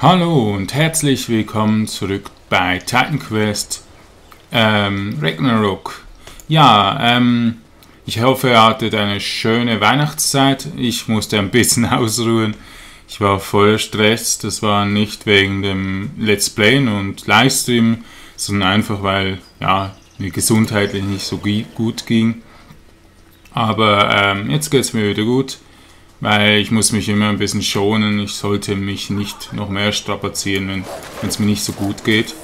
Hallo und herzlich willkommen zurück bei Titan Quest Ragnarök. Ja, ich hoffe, ihr hattet eine schöne Weihnachtszeit. Ich musste ein bisschen ausruhen. Ich war voller Stress. Das war nicht wegen dem Let's Playen und Livestream, sondern einfach, weil ja, mir gesundheitlich nicht so gut ging. Aber jetzt geht es mir wieder gut. Weil ich muss mich immer ein bisschen schonen, ich sollte mich nicht noch mehr strapazieren, wenn es mir nicht so gut geht.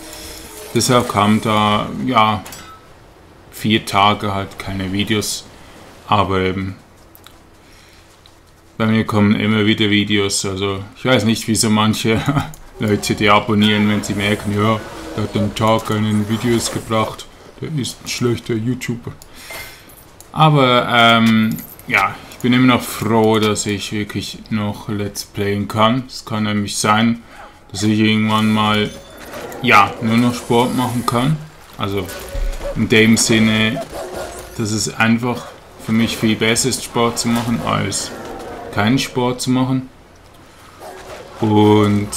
Deshalb kamen da, ja, 4 Tage halt keine Videos, aber eben, bei mir kommen immer wieder Videos, also ich weiß nicht, wieso manche Leute die abonnieren, wenn sie merken, ja, der hat am Tag keine Videos gebracht, der ist ein schlechter YouTuber. Aber, ja, ich bin immer noch froh, dass ich wirklich noch Let's Playen kann. Es kann nämlich sein, dass ich irgendwann mal, ja, nur noch Sport machen kann. Also in dem Sinne, dass es einfach für mich viel besser ist, Sport zu machen, als keinen Sport zu machen. Und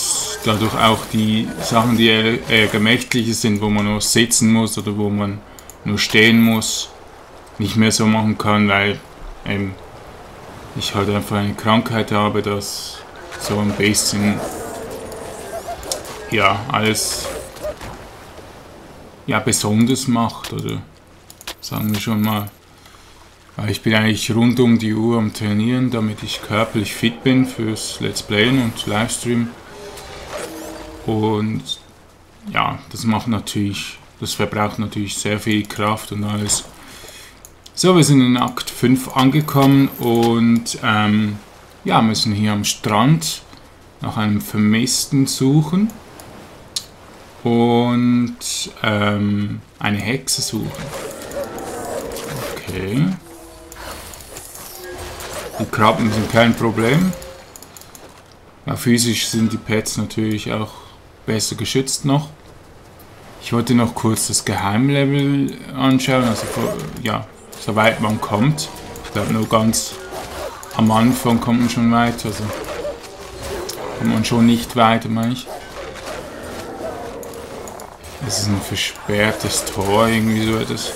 dadurch auch die Sachen, die eher gemächlich sind, wo man nur sitzen muss oder wo man nur stehen muss, nicht mehr so machen kann, weil ich halt einfach eine Krankheit habe, dass so ein bisschen, ja, alles, ja, besonders macht, oder sagen wir schon mal, weil ich bin eigentlich rund um die Uhr am Trainieren, damit ich körperlich fit bin fürs Let's Playen und Livestream, und ja, das macht natürlich, das verbraucht natürlich sehr viel Kraft und alles. So, wir sind in Akt 5 angekommen und ja, müssen hier am Strand nach einem Vermissten suchen und eine Hexe suchen. Okay. Die Krabben sind kein Problem. Ja, physisch sind die Pets natürlich auch besser geschützt noch. Ich wollte noch kurz das Geheimlevel anschauen, also ja, soweit man kommt. Ich glaube, nur ganz am Anfang kommt man schon weit, also kommt man schon nicht weiter, meine ich. Es ist ein versperrtes Tor, irgendwie so etwas.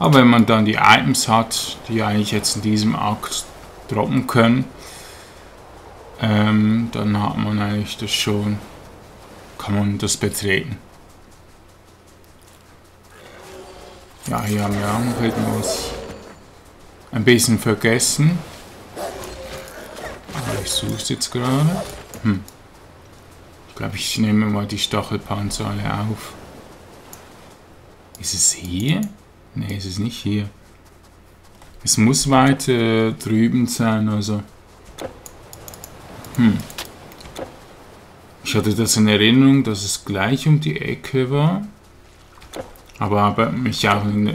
Aber wenn man dann die Items hat, die eigentlich jetzt in diesem Akt droppen können, dann hat man eigentlich das schon, kann man das betreten. Ja, hier haben wir auch noch etwas ein bisschen vergessen. Aber ich suche es jetzt gerade. Ich glaube, ich nehme mal die Stachelpanzer alle auf. Ist es hier? Ne, ist es nicht hier. Es muss weiter drüben sein, also. Ich hatte das in Erinnerung, dass es gleich um die Ecke war. Aber habe mich auch in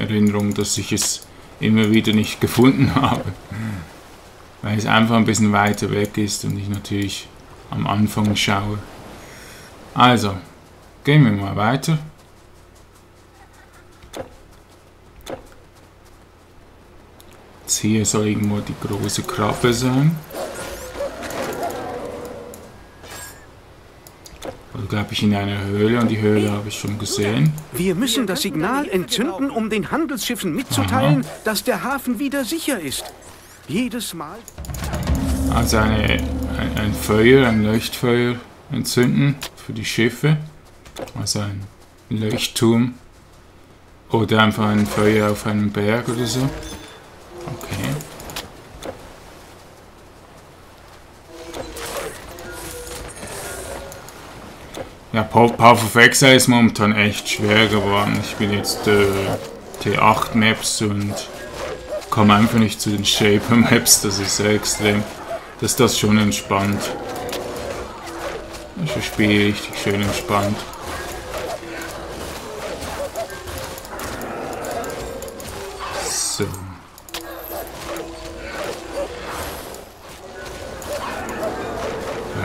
Erinnerung, dass ich es immer wieder nicht gefunden habe. Weil es einfach ein bisschen weiter weg ist und ich natürlich am Anfang schaue. Also, gehen wir mal weiter. Jetzt hier soll irgendwo die große Krabbe sein. Glaube ich, in einer Höhle, und die Höhle habe ich schon gesehen. Wir müssen das Signal entzünden, um den Handelsschiffen mitzuteilen, dass der Hafen wieder sicher ist. Jedes Mal. Also ein Feuer, ein Leuchtfeuer entzünden für die Schiffe. Also ein Leuchtturm. Oder einfach ein Feuer auf einem Berg oder so. Okay. Ja, Path of Exile ist momentan echt schwer geworden. Ich bin jetzt T8 Maps und komme einfach nicht zu den Shaper Maps. Das ist sehr extrem. Das ist das schon entspannt. Das ist das Spiel richtig schön entspannt. So.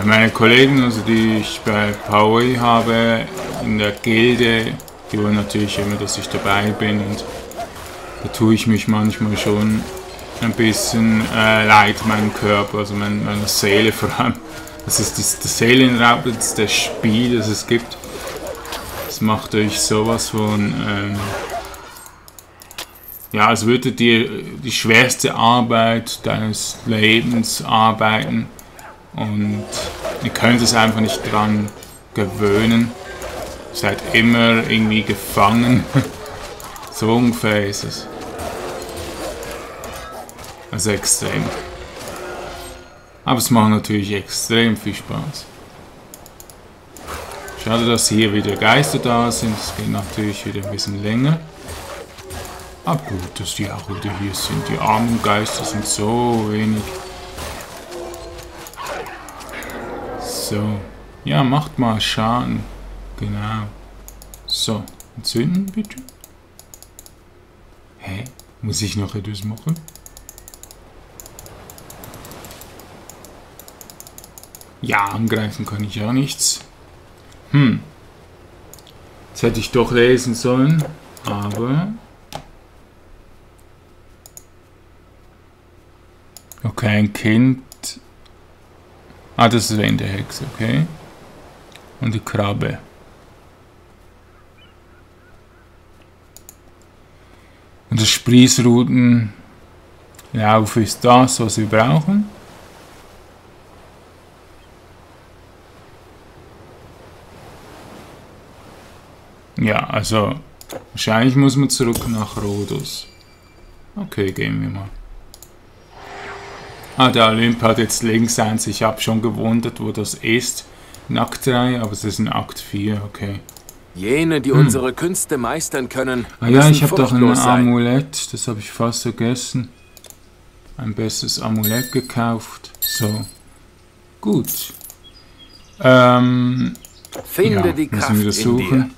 Meine Kollegen, also die ich bei Paui habe, in der Gilde, die wollen natürlich immer, dass ich dabei bin, und da tue ich mich manchmal schon ein bisschen leid, meinem Körper, also meiner Seele vor allem, Das ist das Serienraubendste Spiel, das es gibt. Das macht euch sowas von... ja, als würdet ihr die schwerste Arbeit deines Lebens arbeiten und ihr könnt es einfach nicht dran gewöhnen. Ihr seid immer irgendwie gefangen. So ungefähr ist es. Also extrem. Aber es macht natürlich extrem viel Spaß. Schade, dass hier wieder Geister da sind. Es geht natürlich wieder ein bisschen länger. Aber gut, dass die auch wieder hier sind. Die armen Geister sind so wenig. So. Ja, macht mal Schaden. Genau. So. Entzünden, bitte. Hä? Muss ich noch etwas machen? Ja, angreifen kann ich auch nichts. Hm. Das hätte ich doch lesen sollen. Aber... Okay, ein Kind. Ah, das ist wegen der Hexe, okay. Und die Krabbe. Und der Sprießrutenlauf ist das, was wir brauchen. Ja, also wahrscheinlich muss man zurück nach Rhodos. Okay, gehen wir mal. Ah, der Olymp hat jetzt links eins. Ich habe schon gewundert, wo das ist. In Akt 3, aber es ist in Akt 4, okay. Jene, die unsere Künste meistern können. Ah ja, ich habe doch ein Amulett. Sein. Das habe ich fast vergessen. Ein besseres Amulett gekauft. So. Gut. Finde ja, die Kraft wir suchen.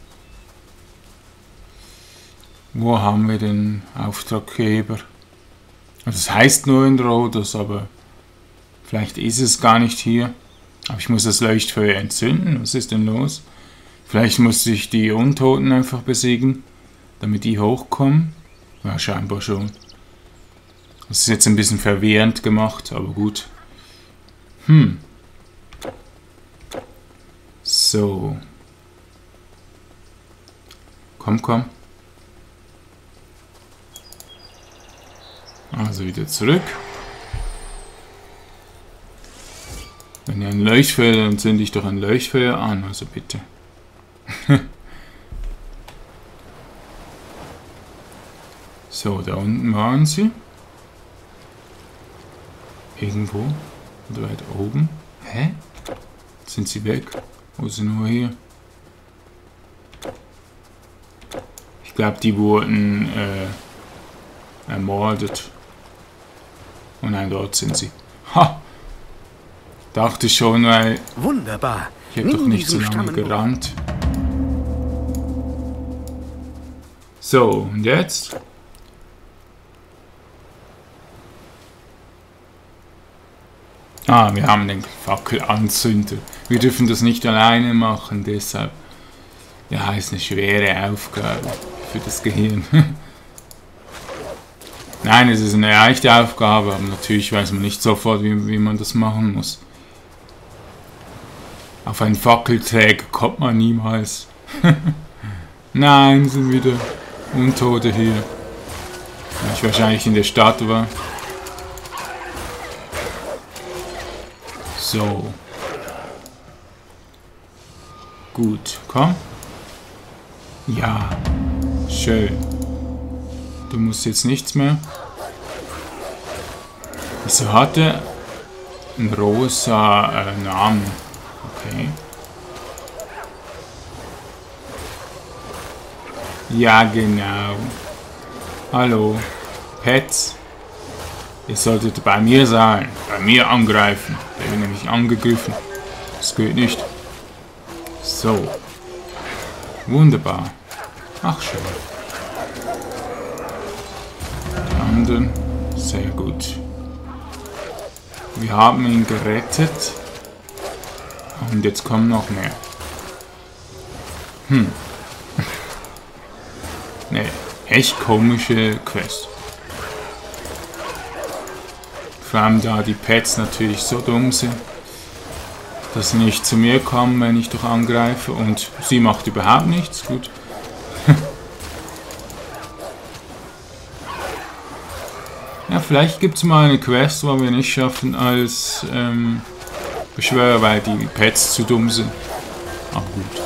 Wo haben wir den Auftraggeber? Also es heißt nur in Rhodos, aber vielleicht ist es gar nicht hier. Aber ich muss das Leuchtfeuer entzünden. Was ist denn los? Vielleicht muss ich die Untoten einfach besiegen, damit die hochkommen. Ja, scheinbar schon. Das ist jetzt ein bisschen verwirrend gemacht, aber gut. Hm. So. Komm, komm. Also wieder zurück. Wenn ihr ein Leuchtfeuer, dann zünde ich doch ein Leuchtfeuer an, also bitte. So, da unten waren sie. Irgendwo. Oder weit oben. Hä? Sind sie weg? Wo sind wir hier? Ich glaube, die wurden ermordet. Oh nein, dort sind sie. Ha! Dachte schon, weil... Wunderbar. Ich habe doch nicht so lange gerannt. So, und jetzt? Ah, wir haben den Fackelanzünder. Wir dürfen das nicht alleine machen, deshalb... Ja, ist eine schwere Aufgabe für das Gehirn. Nein, es ist eine leichte Aufgabe, aber natürlich weiß man nicht sofort, wie man das machen muss. Auf einen Fackelträger kommt man niemals. Nein, sind wieder Untote hier. Weil ich wahrscheinlich in der Stadt war. So. Gut, komm. Ja, schön. Du musst jetzt nichts mehr. Also hatte ein rosa Namen. Okay. Ja, genau. Hallo. Pets. Ihr solltet bei mir sein. Bei mir angreifen. Der wird nämlich angegriffen. Das geht nicht. So. Wunderbar. Ach, schön. Sehr gut. Wir haben ihn gerettet. Und jetzt kommen noch mehr. Hm. Ne, echt komische Quest. Vor allem da die Pets natürlich so dumm sind. dass sie nicht zu mir kommen, wenn ich doch angreife. Und sie macht überhaupt nichts. Gut. Ja, vielleicht gibt es mal eine Quest, wo wir nicht schaffen als Beschwörer, weil die Pets zu dumm sind. Ach gut.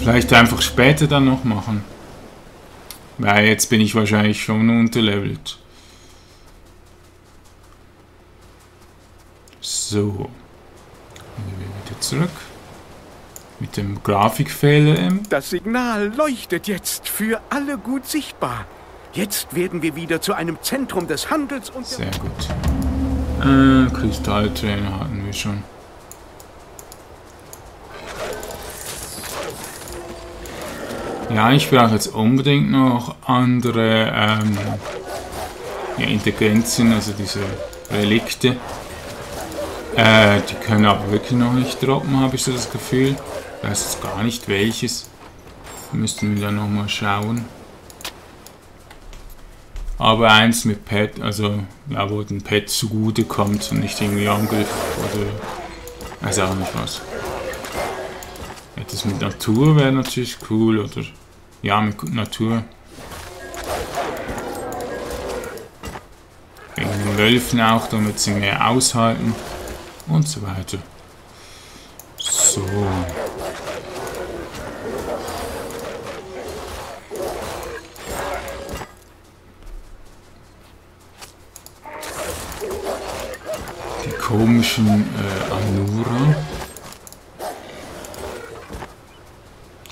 Vielleicht einfach später dann noch machen. Weil jetzt bin ich wahrscheinlich schon unterlevelt. So, gehen wir wieder zurück. Mit dem Grafikfehler. Das Signal leuchtet jetzt für alle gut sichtbar. Jetzt werden wir wieder zu einem Zentrum des Handels und... Sehr gut. Kristallträne hatten wir schon. Ja, ich brauche jetzt unbedingt noch andere ja, Intelligenzen, also diese Relikte. Die können aber wirklich noch nicht droppen, habe ich so das Gefühl. Ich weiß jetzt gar nicht welches. Müssten wir dann nochmal schauen. Aber eins mit Pet, also ja, wo ein Pet zugute kommt und nicht irgendwie Angriff oder weiß auch nicht was. Etwas mit Natur wäre natürlich cool, oder ja, mit Natur. Wegen den Wölfen auch, damit sie mehr aushalten und so weiter. So. Die komischen Anura.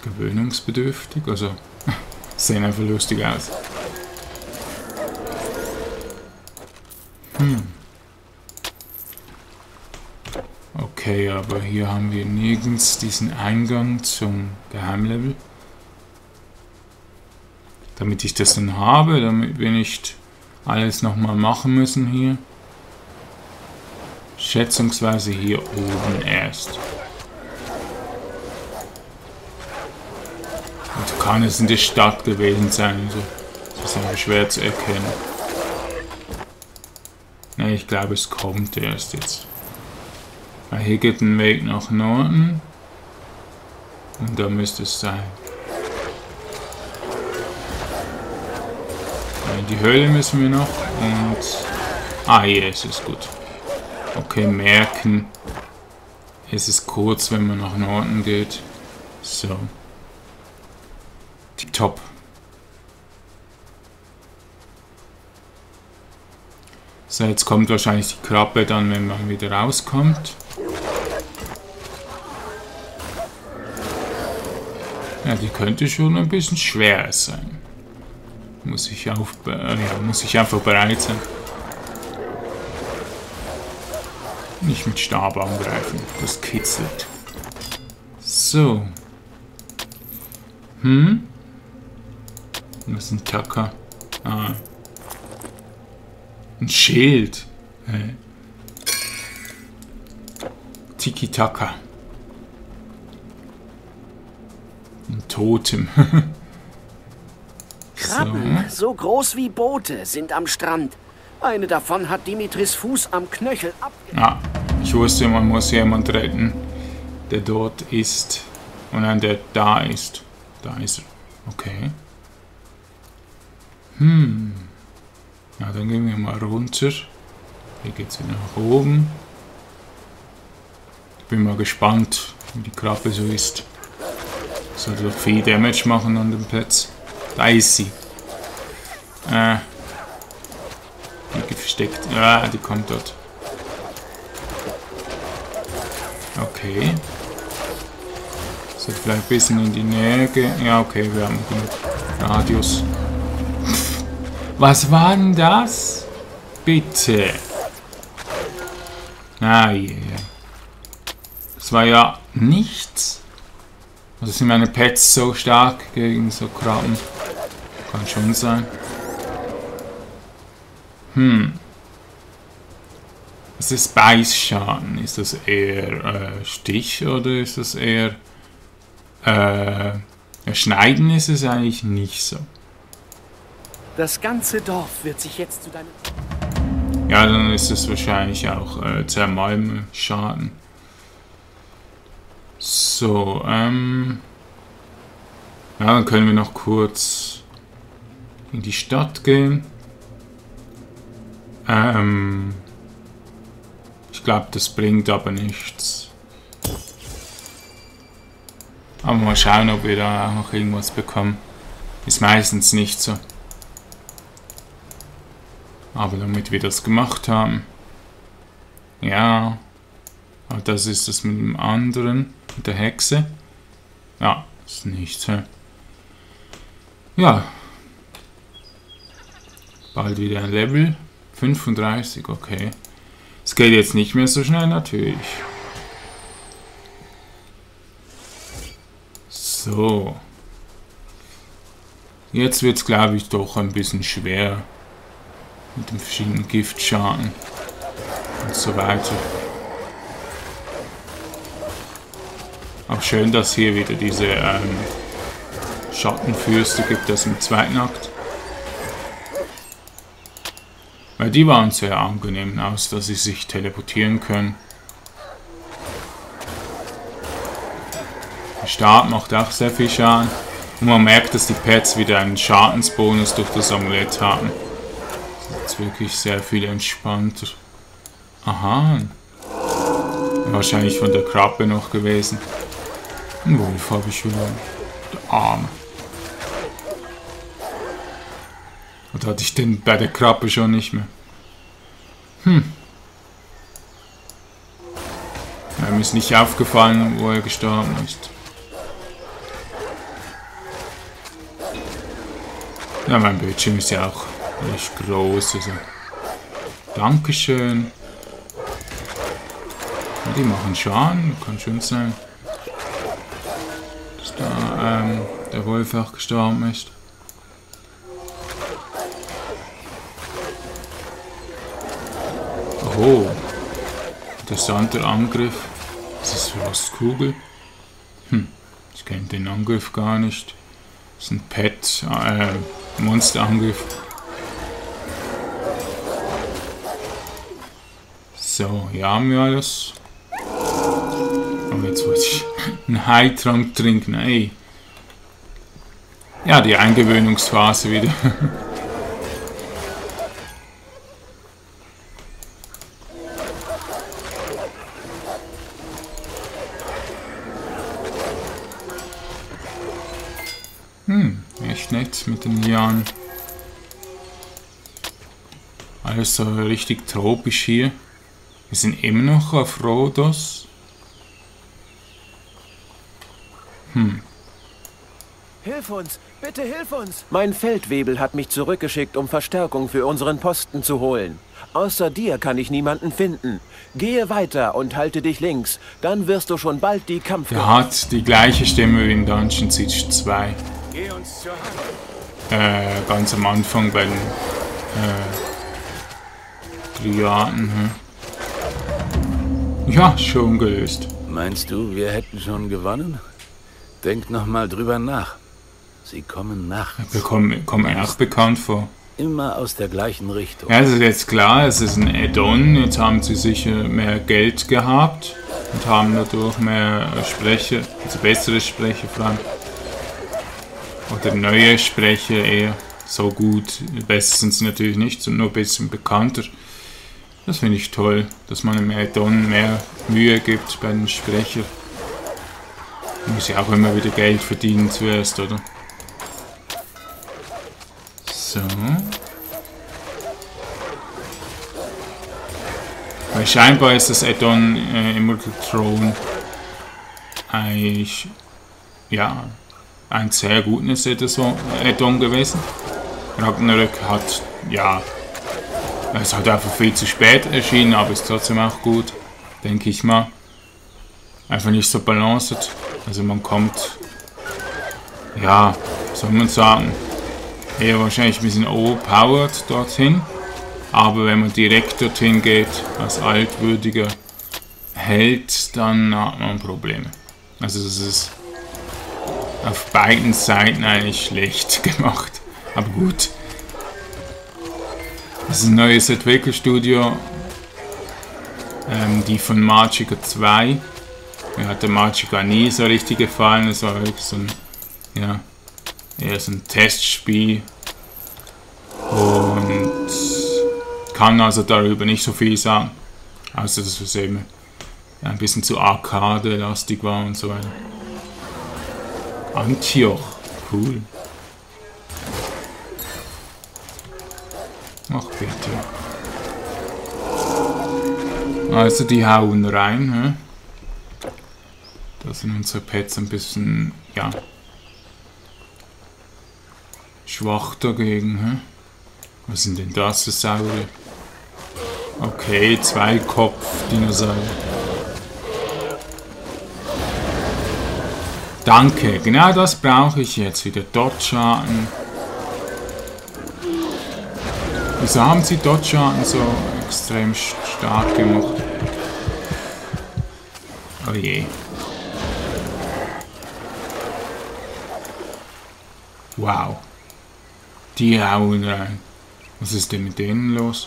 Gewöhnungsbedürftig, also sehen einfach lustig aus. Okay, aber hier haben wir nirgends diesen Eingang zum Geheimlevel. Damit ich das dann habe, damit wir nicht alles nochmal machen müssen hier. Schätzungsweise hier oben erst. Und kann es in der Stadt gewesen sein, also das ist aber schwer zu erkennen. Ne, ich glaube es kommt erst jetzt. Weil hier geht ein Weg nach Norden. Und da müsste es sein. In die Höhle müssen wir noch und... Ah, hier ist es, gut. Okay, merken. Es ist kurz, wenn man nach Norden geht. So. Tipptopp. So, jetzt kommt wahrscheinlich die Krabbe dann, wenn man wieder rauskommt. Ja, die könnte schon ein bisschen schwer sein. Muss ich einfach bereit sein. Nicht mit Stab angreifen, das kitzelt. So. Das ist ein Tacker. Ah. Ein Schild. Hey. Tiki-Taka. Ein Totem. Krabben, so groß wie Boote, sind am Strand. Eine davon hat Dimitris Fuß am Knöchel ab. Ah, ich wusste, man muss jemanden retten, der dort ist. Und dann der da ist. Da ist er. Okay. Na, dann gehen wir mal runter. Hier geht es wieder nach oben. Ich bin mal gespannt, wie die Krabbe so ist. Sollte doch viel Damage machen an den Pets. Da ist sie. Die versteckt. Ah, die kommt dort. Okay. Sollte vielleicht ein bisschen in die Nähe gehen. Ja, okay, wir haben genug Radius. Was war denn das? Bitte. Ah, yeah. Das war ja nichts. Also sind meine Pets so stark gegen so Krabben? Kann schon sein. Das ist Beißschaden. Ist das eher Stich oder ist das eher... Schneiden ist es eigentlich nicht so. Das ganze Dorf wird sich jetzt zu deinem... Ja, dann ist es wahrscheinlich auch Thermalschaden. So, ja, dann können wir noch kurz in die Stadt gehen. Ich glaube, das bringt aber nichts. Aber mal schauen, ob wir da auch noch irgendwas bekommen. Ist meistens nicht so. Aber damit wir das gemacht haben. Ja. Aber das ist das mit dem anderen. Mit der Hexe. Ja, ist nichts. Ja. Bald wieder ein Level. 35, okay. Es geht jetzt nicht mehr so schnell, natürlich. So. Jetzt wird es, glaube ich, doch ein bisschen schwer. Mit den verschiedenen Giftschaden. Und so weiter. Auch schön, dass hier wieder diese Schattenfürste gibt, das im zweiten Akt. Weil die waren sehr angenehm aus, dass sie sich teleportieren können. Der Stab macht auch sehr viel Schaden. Und man merkt, dass die Pets wieder einen Schadensbonus durch das Amulett haben. Das ist wirklich sehr viel entspannter. Aha. Wahrscheinlich von der Krabbe noch gewesen. Ein Wolf habe ich wieder. Der Arm. Oder hatte ich den bei der Krabbe schon nicht mehr? Hm. Ja, mir ist nicht aufgefallen, wo er gestorben ist. Ja, mein Bildschirm ist ja auch echt groß. Also. Dankeschön. Ja, die machen Schaden, kann schön sein. Dass da der Wolf auch gestorben ist. Oh, interessanter Angriff. Das ist Frostkugel. Hm, ich kenne den Angriff gar nicht. Das ist ein Pet, Monsterangriff. So, hier haben wir alles. Aber jetzt wollte ich einen Heiltrank trinken. Ey. Ja, die Eingewöhnungsphase wieder. Echt nett mit den Lianen. Alles so richtig tropisch hier. Wir sind immer noch auf Rhodos. Hm. Hilf uns! Bitte hilf uns! Mein Feldwebel hat mich zurückgeschickt, um Verstärkung für unseren Posten zu holen. Außer dir kann ich niemanden finden. Gehe weiter und halte dich links. Dann wirst du schon bald die Kampf... Er hat die gleiche Stimme wie in Dungeon Siege 2. Ganz am Anfang bei den Triaden. Ja, schon gelöst. Meinst du, wir hätten schon gewonnen? Denk nochmal drüber nach. Sie kommen nachts. Wir kommen auch bekannt vor. Immer aus der gleichen Richtung. Ja, das ist jetzt klar, es ist ein Add-on. Jetzt haben sie sicher mehr Geld gehabt und haben dadurch mehr Sprecher, also bessere Sprecher vor allem. Oder neue Sprecher eher. So gut, besser sind sie natürlich nicht, sondern nur ein bisschen bekannter. Das finde ich toll, dass man im Add-on mehr Mühe gibt bei den Sprecher. Man muss ja auch immer wieder Geld verdienen zuerst, oder? So. Weil scheinbar ist das Add-on Immortal Throne eigentlich, ja, ein sehr gutes Add-on gewesen. Ragnarök hat, ja, es hat einfach viel zu spät erschienen, aber ist trotzdem auch gut, denke ich mal. Einfach nicht so balanced. Also man kommt, ja, soll man sagen, eher wahrscheinlich ein bisschen overpowered dorthin. Aber wenn man direkt dorthin geht, als altwürdiger Held, dann hat man Probleme. Also das ist... auf beiden Seiten eigentlich schlecht gemacht. Aber gut. Das ist ein neues Entwicklerstudio, die von Magica 2. Mir hat der Magica nie so richtig gefallen, es war wirklich so ein, ja, eher so ein Testspiel. Und kann also darüber nicht so viel sagen, außer dass es eben ein bisschen zu arcade-lastig war und so weiter. Antioch, cool. Ach bitte. Also die hauen rein, hä? Da sind unsere Pets ein bisschen, ja, schwach dagegen, hä? Was sind denn das für Saurier? Okay, zwei Kopf-Dinosaurier. Danke, genau das brauche ich jetzt wieder. Dodge-Schaden. Wieso haben sie Dodge-Schaden so extrem stark gemacht? Oh je. Wow. Die hauen rein. Was ist denn mit denen los?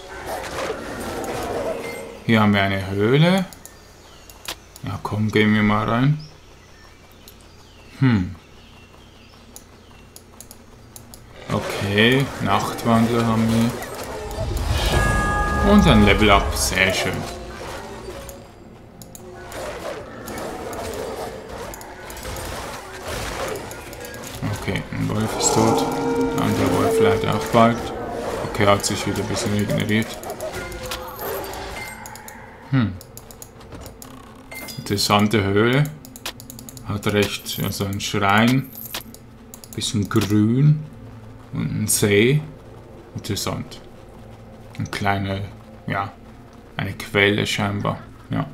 Hier haben wir eine Höhle. Ja komm, gehen wir mal rein. Hm. Okay, Nachtwandler haben wir. Und ein Level Up, sehr schön. Okay, ein Wolf ist tot. Der andere Wolf leider auch bald. Okay, hat sich wieder ein bisschen regeneriert. Hm. Interessante Höhle. Hat recht, also ein Schrein. Bisschen grün. Und ein See. Interessant. Eine kleine, ja, eine Quelle scheinbar. Ja.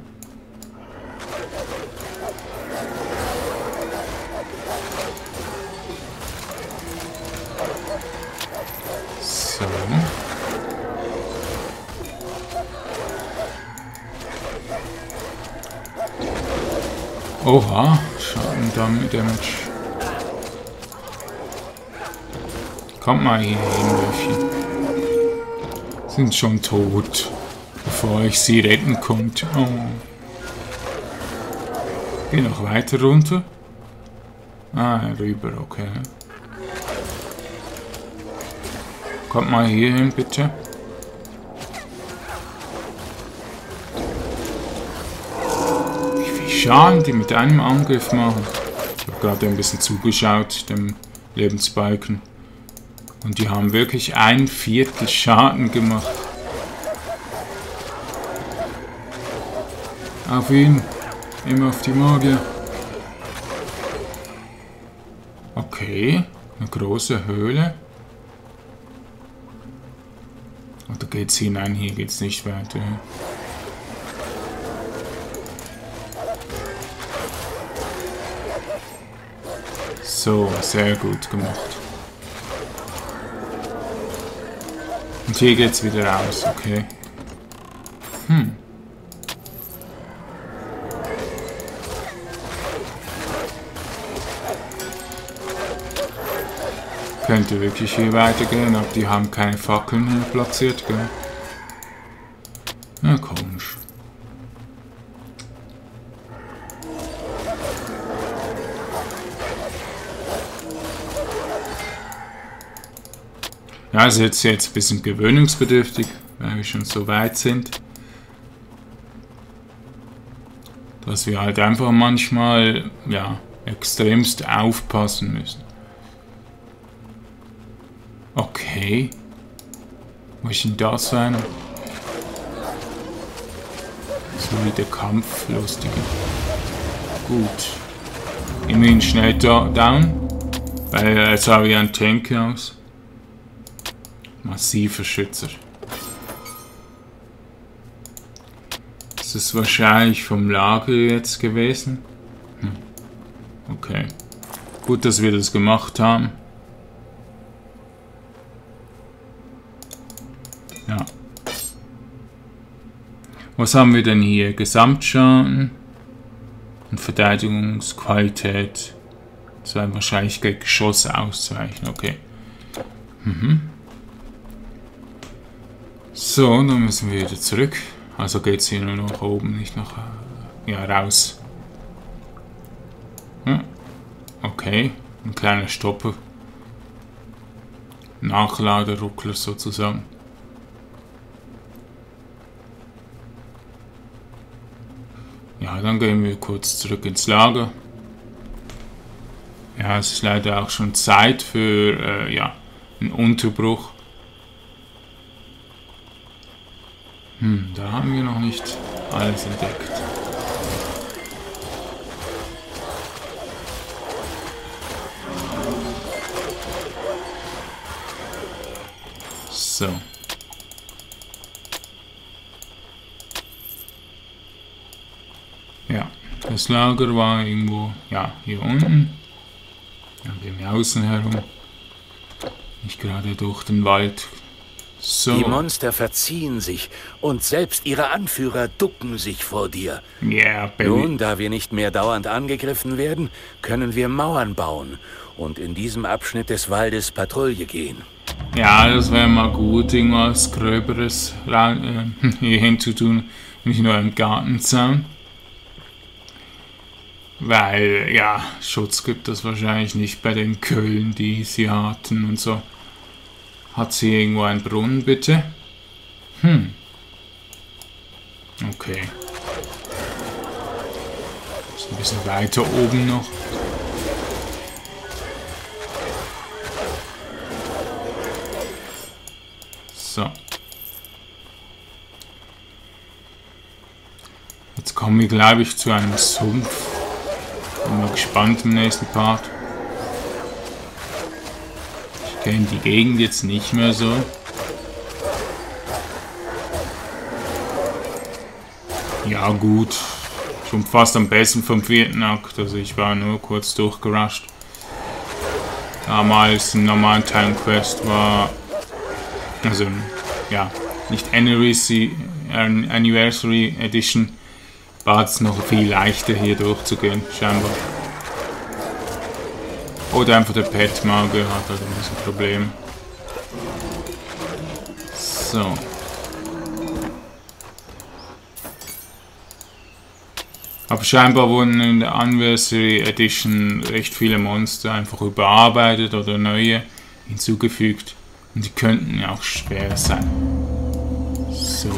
So. Oha, Schaden, Damage. Kommt mal hier hin, Löffchen. Sind schon tot, bevor ich sie retten konnte. Oh. Geh noch weiter runter. Ah, rüber, okay. Kommt mal hier hin, bitte. Wie viel Schaden die mit einem Angriff machen. Ich habe gerade ein bisschen zugeschaut, dem Lebensbalken. Und die haben wirklich 1/4 Schaden gemacht. Auf ihn. Immer auf die Magier. Okay, eine große Höhle. Oder geht's hinein? Hier geht's nicht weiter. So, sehr gut gemacht. Und hier geht's wieder raus, okay. Hm. Könnte wirklich hier weitergehen, aber die haben keine Fackeln hier platziert, gell? Na, komisch. Ja, also jetzt ein bisschen gewöhnungsbedürftig, weil wir schon so weit sind. Dass wir halt einfach manchmal, ja, extremst aufpassen müssen. Okay. Wo ist denn das sein? So wie der Kampflustige. Gut. Immerhin schnell down. Weil jetzt habe ich einen Tank aus. Massiver Schützer. Das ist wahrscheinlich vom Lager jetzt gewesen. Hm. Okay. Gut, dass wir das gemacht haben. Ja. Was haben wir denn hier? Gesamtschaden und Verteidigungsqualität. Das werden wahrscheinlich Geschosse ausweichen. Okay. Mhm. So, und dann müssen wir wieder zurück. Also geht es hier nur nach oben, nicht nach... ja, raus. Ja. Okay, ein kleiner Stopper. Nachladeruckler sozusagen. Ja, dann gehen wir kurz zurück ins Lager. Ja, es ist leider auch schon Zeit für ja, einen Unterbruch. Da haben wir noch nicht alles entdeckt. So. Ja, das Lager war irgendwo, ja, hier unten. Dann gehen wir außen herum. Nicht gerade durch den Wald. So. Die Monster verziehen sich und selbst ihre Anführer ducken sich vor dir. Yeah, baby. Nun, da wir nicht mehr dauernd angegriffen werden, können wir Mauern bauen und in diesem Abschnitt des Waldes Patrouille gehen. Ja, das wäre mal gut, irgendwas Gröberes hier hinzutun, nicht nur im Gartenzaun. Weil, ja, Schutz gibt es wahrscheinlich nicht bei den Köln, die sie hatten und so. Hat sie irgendwo einen Brunnen, bitte? Okay. Ist ein bisschen weiter oben noch. So. Jetzt kommen wir, glaube ich, zu einem Sumpf. Bin mal gespannt im nächsten Part. Ich kenne die Gegend jetzt nicht mehr so. Ja gut, schon fast am besten vom vierten Akt, also ich war nur kurz durchgerusht. Damals im normalen Titan Quest war, also ja, nicht Anniversary Edition, war es noch viel leichter hier durchzugehen, scheinbar. Oder einfach der Pet-Magier hat halt ein bisschen Probleme. So. Aber scheinbar wurden in der Anniversary Edition recht viele Monster einfach überarbeitet oder neue hinzugefügt. Und die könnten ja auch schwer sein. So.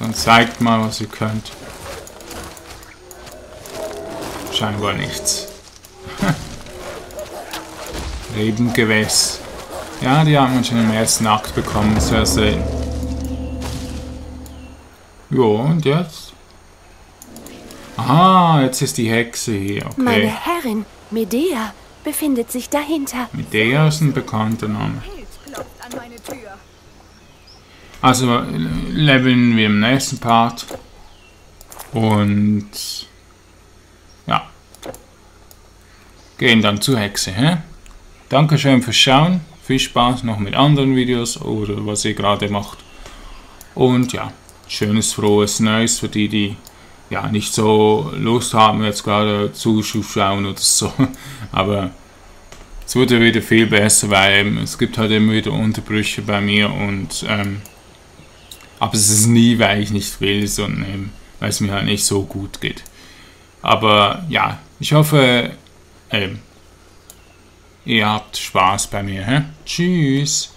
Dann zeigt mal, was ihr könnt. Scheinbar nichts. Rebengewächs. Ja, die haben wir schon im ersten Akt bekommen, sehr selten. Jo, und jetzt? Aha, jetzt ist die Hexe hier, okay. Meine Herrin, Medea, befindet sich dahinter. Medea ist ein bekannter Name. Also, leveln wir im nächsten Part. Und... ja. Gehen dann zur Hexe, hä? Dankeschön fürs Schauen. Viel Spaß noch mit anderen Videos oder was ihr gerade macht. Und ja, schönes, frohes Neues für die, die ja nicht so Lust haben, jetzt gerade zuzuschauen oder so. Aber es wurde wieder viel besser, weil es gibt halt immer wieder Unterbrüche bei mir und aber es ist nie, weil ich nicht will, sondern weil es mir halt nicht so gut geht. Aber ja, ich hoffe, ihr habt Spaß bei mir. Hä? Tschüss.